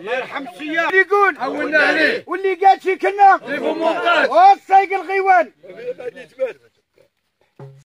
الله يرحم الشياب اللي يقول عونا عليه واللي قال شي كنا في فمونطاج والسايق الغيوان.